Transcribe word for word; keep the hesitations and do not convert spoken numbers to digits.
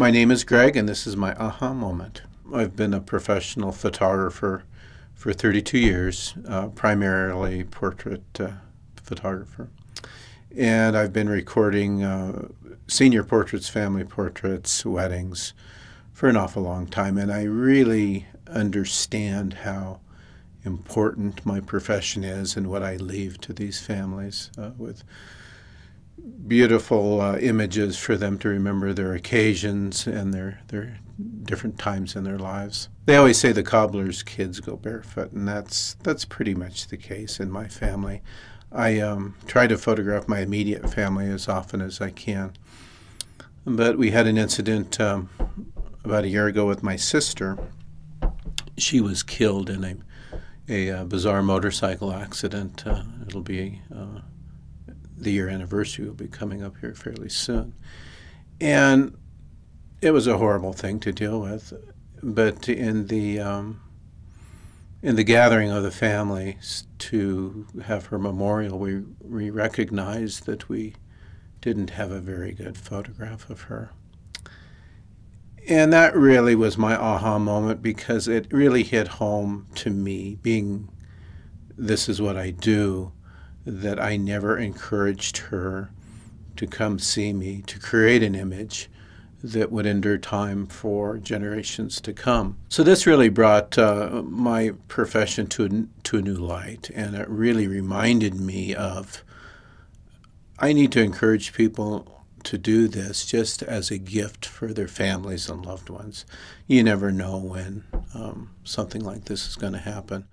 My name is Greg, and this is my aha moment. I've been a professional photographer for thirty-two years, uh, primarily portrait uh, photographer. And I've been recording uh, senior portraits, family portraits, weddings for an awful long time. And I really understand how important my profession is and what I leave to these families uh, with beautiful uh, images for them to remember their occasions and their their different times in their lives. They always say the cobbler's kids go barefoot, and that's that's pretty much the case in my family. I um, try to photograph my immediate family as often as I can, but we had an incident um, about a year ago with my sister. She was killed in a a uh, bizarre motorcycle accident. Uh, it'll be uh, the year anniversary will be coming up here fairly soon. And it was a horrible thing to deal with. But in the, um, in the gathering of the families to have her memorial, we, we recognized that we didn't have a very good photograph of her. And that really was my aha moment, because it really hit home to me, being this is what I do, that I never encouraged her to come see me, to create an image that would endure time for generations to come. So this really brought uh, my profession to a, to a new light, and it really reminded me of, I need to encourage people to do this just as a gift for their families and loved ones. You never know when um, something like this is going to happen.